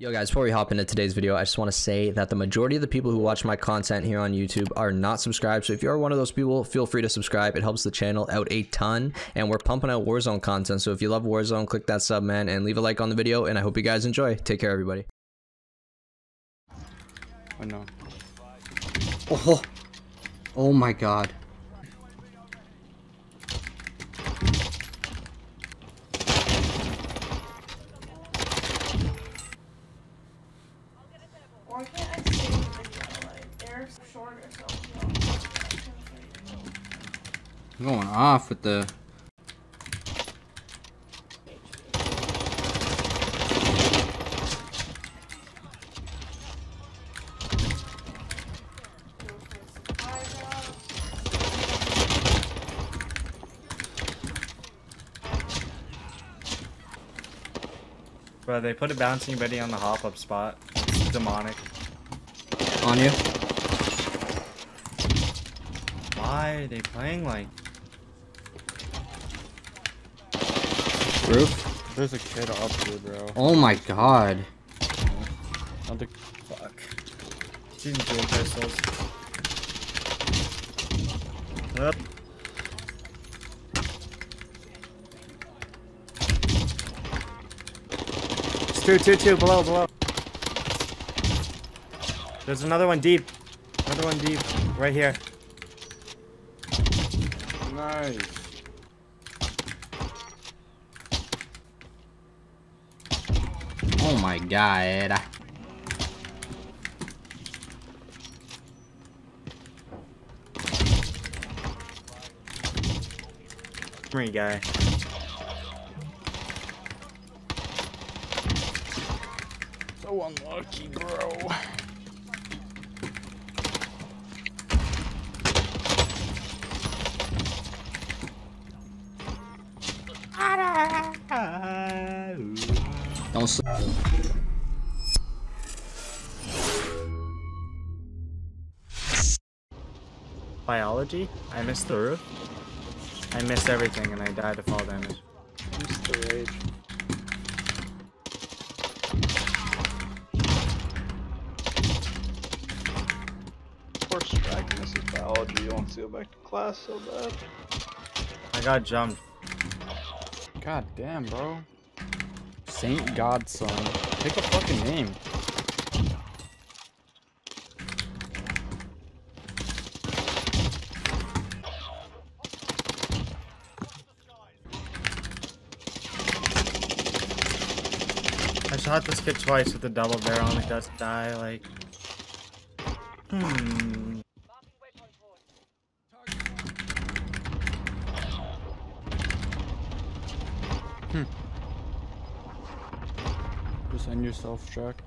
Yo guys, before we hop into today's video, I just want to say that the majority of the people who watch my content here on YouTube are not subscribed. So if you're one of those people, feel free to subscribe. It helps the channel out a ton, and we're pumping out Warzone content. So if you love Warzone, click that sub, man, and leave a like on the video, and I hope you guys enjoy. Take care, everybody. Oh no. Oh. Oh my god. I'm going off with the... Bro, they put a bouncing Betty on the hop-up spot. It's demonic. On you. Why are they playing like... Roof? There's a kid up here, bro. Oh my god. Oh, the fuck. She's doing pistols. Yep. It's two, below. There's another one deep. Right here. Nice. Oh my god. Free guy. So unlucky, bro. Don't sleep. Biology? I missed the roof. I missed everything and I died to fall damage. I missed the rage. Poor Strike misses biology. You want to go back to class so bad. I got jumped. God damn, bro. Saint Godson. Pick a fucking name. I shot this kid twice with a double barrel and it doesn't die, like... Just end yourself, Jack.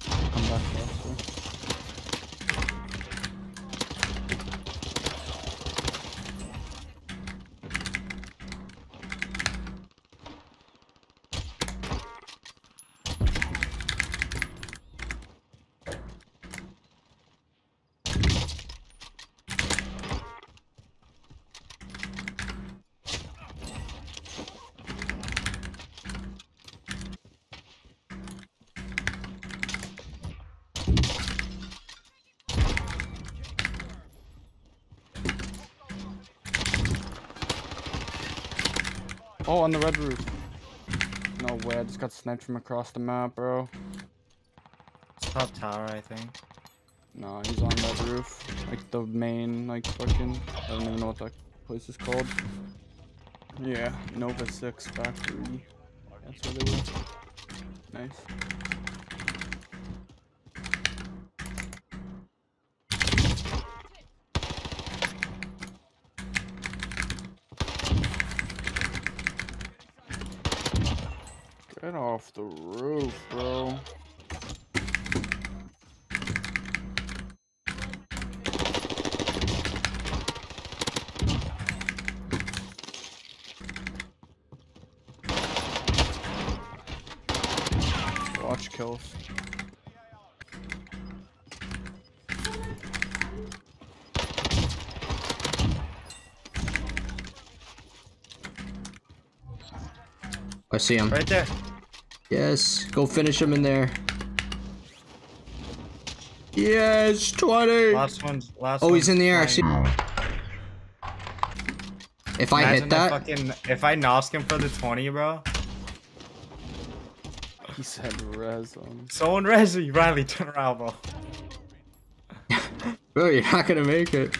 Come back faster. Oh, on the red roof. No way, I just got sniped from across the map, bro. Top tower, I think. No, he's on that roof. Like, the main, like, fucking... I don't even know what that place is called. Yeah, Nova 6 factory. That's where they were. Nice. Get off the roof, bro. Watch kills. I see him. Right there. Yes, go finish him in there. Yes, 20. Last one. Oh, he's in the air. I see. If I hit that, fucking, if I nosk him for the 20, bro. He said res him. Someone res me, Riley. Turn around, bro. Bro, you're not gonna make it.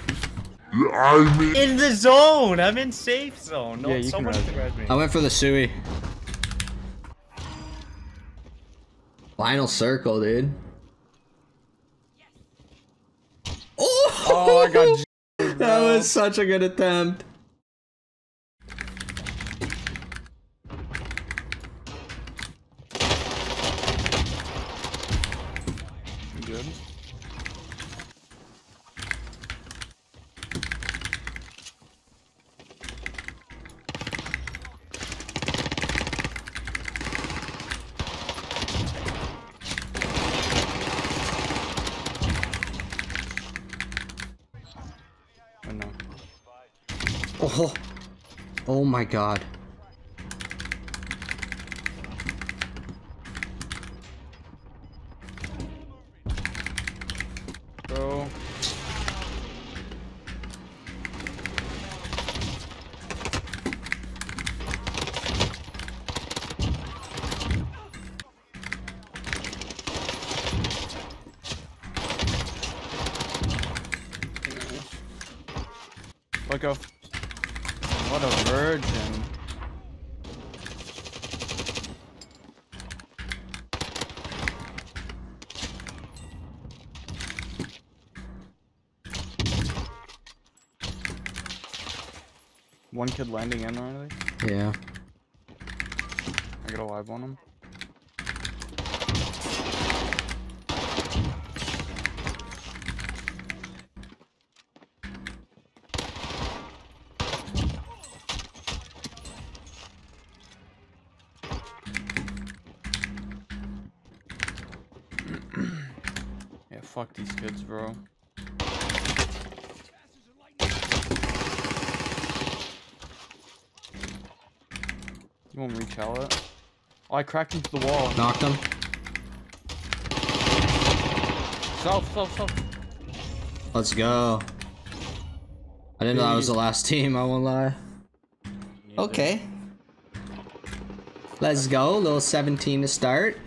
I'm in the zone. I'm in safe zone. No, yeah, someone can res me. I went for the Sui. Final circle, dude. Oh, I got you, that was such a good attempt. You good? Oh, oh my God. Bro. Let go. What a virgin. One kid landing in already? Yeah. I got a live on him. Fuck these kids, bro. You won't reach out. Oh, I cracked into the wall. Knocked him. Self. Let's go. I didn't know that was the last team, I won't lie. Okay. Let's go. Little 17 to start.